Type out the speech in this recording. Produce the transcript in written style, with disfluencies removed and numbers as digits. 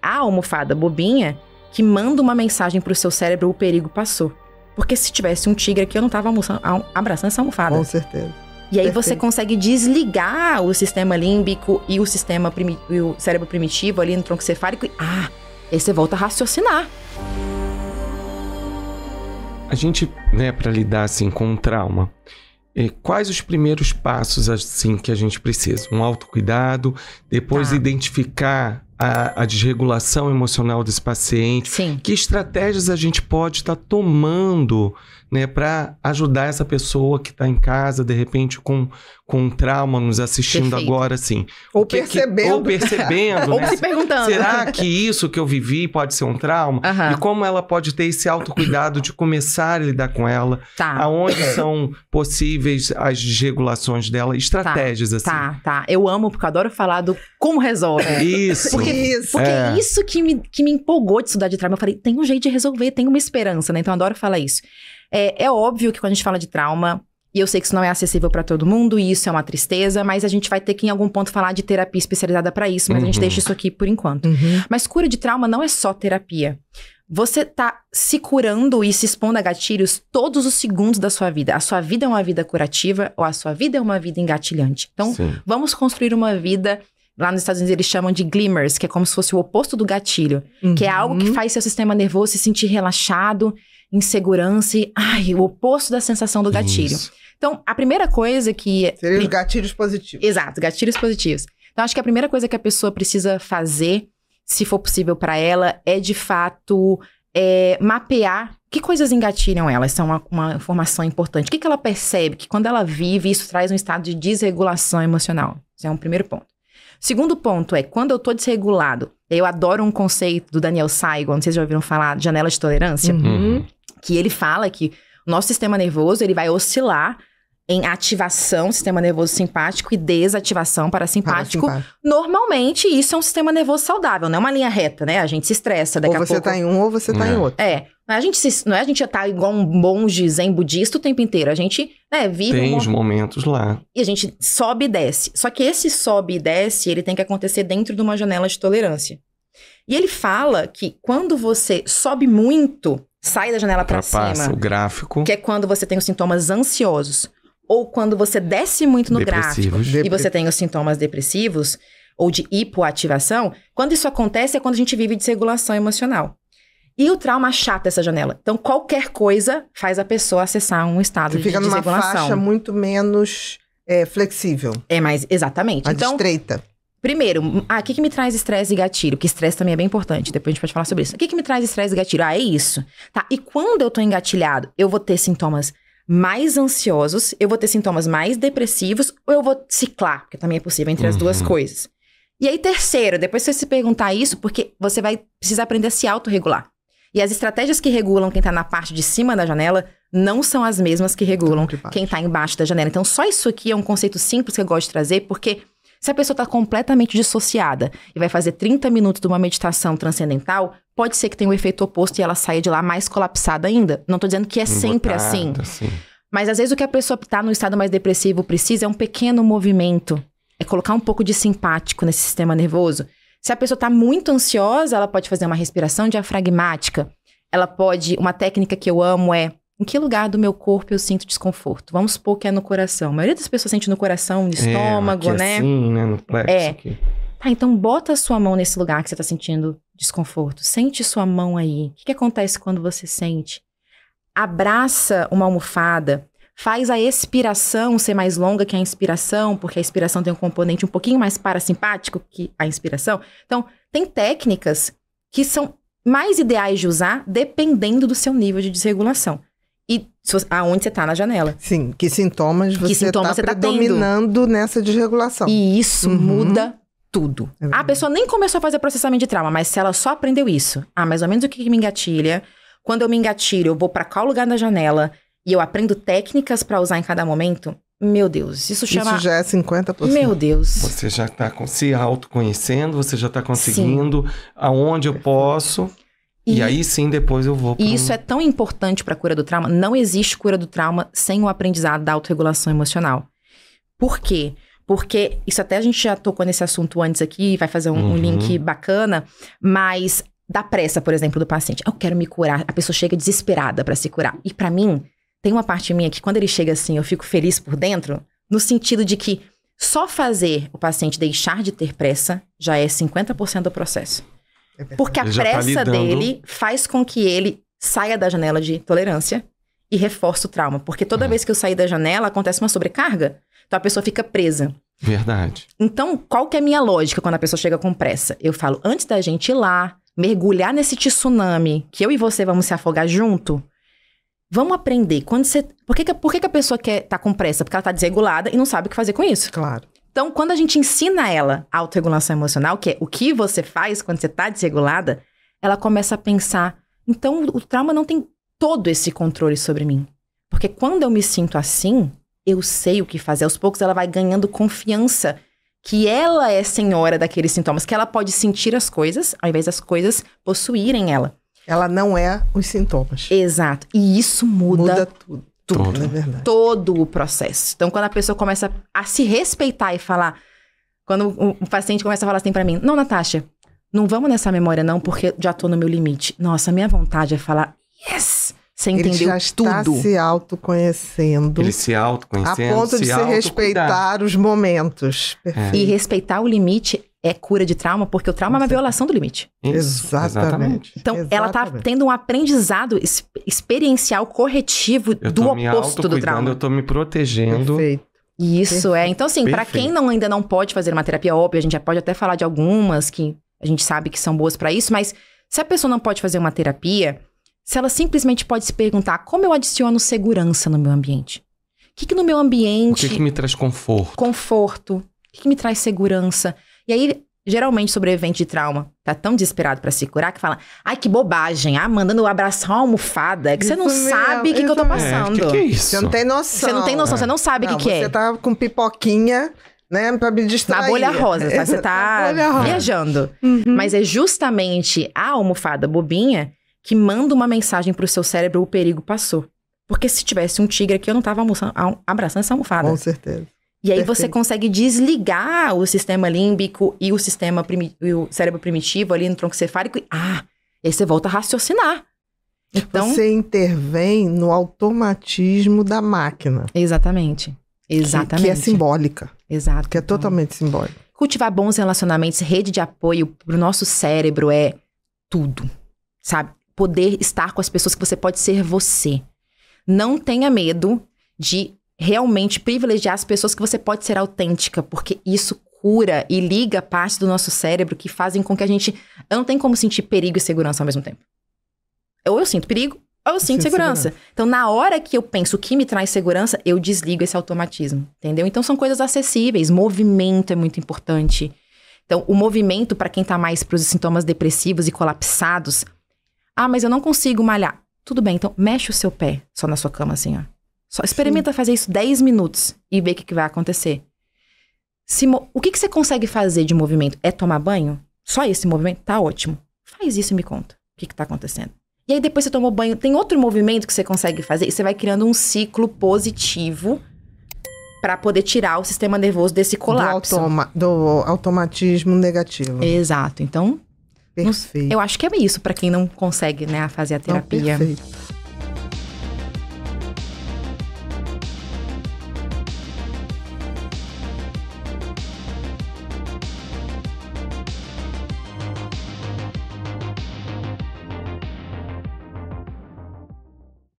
A almofada bobinha que manda uma mensagem pro seu cérebro: o perigo passou. Porque se tivesse um tigre aqui, eu não tava abraçando essa almofada. Com certeza. E aí você consegue desligar o sistema límbico e o cérebro primitivo ali no tronco cefálico. E, aí você volta a raciocinar. A gente, né, para lidar assim com um trauma, quais os primeiros passos assim que a gente precisa? Um autocuidado, depois identificar a desregulação emocional desse paciente. Sim. Que estratégias a gente pode estar tomando, né, para ajudar essa pessoa que está em casa, de repente, com um trauma, nos assistindo agora, assim. Ou percebendo. Ou percebendo, né? Ou se perguntando. Será que isso que eu vivi pode ser um trauma? Uhum. E como ela pode ter esse autocuidado de começar a lidar com ela? Tá. Aonde são possíveis as desregulações dela? Estratégias, assim. Eu amo, porque eu adoro falar do como resolve. Isso. Porque isso que me empolgou de estudar de trauma. Eu falei, tem um jeito de resolver, tem uma esperança, né? Então eu adoro falar isso. É óbvio que quando a gente fala de trauma, e eu sei que isso não é acessível para todo mundo, e isso é uma tristeza, mas a gente vai ter que, em algum ponto, falar de terapia especializada para isso, mas a gente deixa isso aqui por enquanto. Mas cura de trauma não é só terapia. Você tá se curando e se expondo a gatilhos todos os segundos da sua vida. A sua vida é uma vida curativa, ou a sua vida é uma vida engatilhante. Então, vamos construir uma vida... Lá nos Estados Unidos eles chamam de glimmers, que é como se fosse o oposto do gatilho. Que é algo que faz seu sistema nervoso se sentir relaxado, em segurança e... Ai, o oposto da sensação do gatilho. Isso. Então, a primeira coisa que... Seriam os gatilhos positivos. Exato, gatilhos positivos. Então, acho que a primeira coisa que a pessoa precisa fazer, se for possível para ela, é de fato mapear que coisas engatilham ela. Essa é uma informação importante. O que ela percebe? Que quando ela vive, isso traz um estado de desregulação emocional. Esse é um primeiro ponto. Segundo ponto é, quando eu tô desregulado, eu adoro um conceito do Daniel Saigon, vocês já ouviram falar, janela de tolerância, que ele fala que o nosso sistema nervoso, ele vai oscilar em ativação, sistema nervoso simpático, e desativação parasimpático. Normalmente, isso é um sistema nervoso saudável, não é uma linha reta, né? A gente se estressa daqui a pouco. Ou você tá em um, ou você tá em outro. Não é a gente já tá igual um monge zen budista o tempo inteiro. A gente vive... Tem os momentos lá. E a gente sobe e desce. Só que esse sobe e desce, ele tem que acontecer dentro de uma janela de tolerância. E ele fala que quando você sobe muito, sai da janela para cima... o gráfico. Que é quando você tem os sintomas ansiosos. Ou quando você desce muito no gráfico e você tem os sintomas depressivos ou de hipoativação. Quando isso acontece é quando a gente vive desregulação emocional. E o trauma achata essa janela. Então, qualquer coisa faz a pessoa acessar um estado de desregulação. Fica numa faixa muito menos flexível. Exatamente. Mais estreita. Primeiro, o que me traz estresse e gatilho? Que estresse também é bem importante, depois a gente pode falar sobre isso. O que me traz estresse e gatilho? É isso. Tá, e quando eu tô engatilhado, eu vou ter sintomas mais ansiosos, eu vou ter sintomas mais depressivos, ou eu vou ciclar, porque também é possível entre as duas coisas. E aí, terceiro, depois você se perguntar isso, porque você vai precisar aprender a se autorregular. E as estratégias que regulam quem tá na parte de cima da janela não são as mesmas que regulam quem tá embaixo da janela. Então, só isso aqui é um conceito simples que eu gosto de trazer, porque se a pessoa tá completamente dissociada e vai fazer 30 minutos de uma meditação transcendental, pode ser que tenha um efeito oposto e ela saia de lá mais colapsada ainda. Não tô dizendo que é sempre assim. Mas às vezes o que a pessoa que tá no estado mais depressivo precisa é um pequeno movimento. É colocar um pouco de simpático nesse sistema nervoso. Se a pessoa está muito ansiosa, ela pode fazer uma respiração diafragmática. Ela pode... Uma técnica que eu amo é... Em que lugar do meu corpo eu sinto desconforto? Vamos supor que é no coração. A maioria das pessoas sente no coração, no estômago, né? Assim, né? No plexo aqui. Tá, então bota a sua mão nesse lugar que você está sentindo desconforto. Sente sua mão aí. O que acontece quando você sente? Abraça uma almofada. Faz a expiração ser mais longa que a inspiração, porque a expiração tem um componente um pouquinho mais parasimpático que a inspiração. Então, tem técnicas que são mais ideais de usar dependendo do seu nível de desregulação. E aonde você tá na janela. Sim, que sintomas você tá predominando nessa desregulação. E isso muda tudo. A pessoa nem começou a fazer processamento de trauma, mas se ela só aprendeu isso. Mais ou menos o que me engatilha. Quando eu me engatilho, eu vou pra qual lugar na janela... E eu aprendo técnicas pra usar em cada momento. Meu Deus, isso chama... Isso já é 50%. Meu Deus. Você já tá se autoconhecendo, você já tá conseguindo aonde eu posso. E aí sim, depois eu vou... E isso é tão importante pra cura do trauma. Não existe cura do trauma sem o aprendizado da autorregulação emocional. Por quê? Porque isso até a gente já tocou nesse assunto antes aqui, vai fazer um link bacana, mas da pressa, por exemplo, do paciente. Eu quero me curar. A pessoa chega desesperada pra se curar. E pra mim, tem uma parte minha que quando ele chega assim, eu fico feliz por dentro, no sentido de que só fazer o paciente deixar de ter pressa já é 50% do processo. É verdade. Porque a pressa dele faz com que ele saia da janela de tolerância e reforça o trauma. Porque toda vez que eu sair da janela, acontece uma sobrecarga. Então, a pessoa fica presa. Verdade. Então, qual que é a minha lógica quando a pessoa chega com pressa? Eu falo, antes da gente ir lá, mergulhar nesse tsunami, que eu e você vamos se afogar junto, vamos aprender. Quando você... Por que a pessoa tá com pressa? Porque ela tá desregulada e não sabe o que fazer com isso. Claro. Então, quando a gente ensina ela a autorregulação emocional, que é o que você faz quando você tá desregulada, ela começa a pensar, então, o trauma não tem todo esse controle sobre mim. Porque quando eu me sinto assim, eu sei o que fazer. Aos poucos, ela vai ganhando confiança que ela é senhora daqueles sintomas, que ela pode sentir as coisas, ao invés das coisas possuírem ela. Ela não é os sintomas. Exato. E isso muda tudo. Tudo, é verdade. Todo o processo. Então, quando a pessoa começa a se respeitar e falar... Quando o paciente começa a falar assim pra mim, não, Natasha, não vamos nessa memória não, porque já tô no meu limite. Nossa, a minha vontade é falar... Yes! Você entendeu tudo. Ele já está se autoconhecendo. Ele se autoconhecendo. A ponto de se respeitar os momentos. É. E respeitar o limite é cura de trauma, porque o trauma é uma violação do limite. Isso. Exatamente. Então, ela está tendo um aprendizado experiencial corretivo do oposto do trauma. Eu estou me protegendo. Perfeito. Isso é. Então, assim, para quem ainda não pode fazer uma terapia óbvio, a gente já pode até falar de algumas que a gente sabe que são boas para isso, mas se a pessoa não pode fazer uma terapia... Se ela simplesmente pode se perguntar, como eu adiciono segurança no meu ambiente? O que que no meu ambiente... O que que me traz conforto? Conforto. O que que me traz segurança? E aí, geralmente, sobrevivente de trauma tá tão desesperado pra se curar que fala, ai, que bobagem, mandando eu abraçar uma almofada, que você não sabe o que eu tô passando. Que é isso? Você não tem noção. Você não tem noção, você não sabe o que é. Você tá com pipoquinha... Né, pra me distrair. Na bolha rosa, tá? Você tá viajando. Mas é justamente a almofada bobinha que manda uma mensagem pro seu cérebro, o perigo passou. Porque se tivesse um tigre aqui, eu não tava abraçando essa almofada. Com certeza. E aí você consegue desligar o sistema límbico e o cérebro primitivo ali no tronco cefálico. E, aí você volta a raciocinar. Então, você intervém no automatismo da máquina. Exatamente. Exatamente. Que é simbólica. Exato. Que é totalmente simbólica. Cultivar bons relacionamentos, rede de apoio pro nosso cérebro é tudo. Sabe? Poder estar com as pessoas que você pode ser você. Não tenha medo de realmente privilegiar as pessoas que você pode ser autêntica, porque isso cura e liga parte do nosso cérebro que fazem com que a gente... Eu não tenho como sentir perigo e segurança ao mesmo tempo. Ou eu sinto perigo, ou eu sinto segurança. Então, na hora que eu penso o que me traz segurança, eu desligo esse automatismo, entendeu? Então, são coisas acessíveis. Movimento é muito importante. Então, o movimento, para quem tá mais pros sintomas depressivos e colapsados... mas eu não consigo malhar. Tudo bem, então mexe o seu pé só na sua cama, assim, ó. Só experimenta fazer isso 10 minutos e ver o que vai acontecer. O que você consegue fazer de movimento? É tomar banho? Só esse movimento? Tá ótimo. Faz isso e me conta o que tá acontecendo. E aí depois você tomou banho, tem outro movimento que você consegue fazer e você vai criando um ciclo positivo pra poder tirar o sistema nervoso desse colapso. Do automatismo negativo. Exato, então... Perfeito. Eu acho que é isso para quem não consegue, né, fazer a terapia. Perfeito.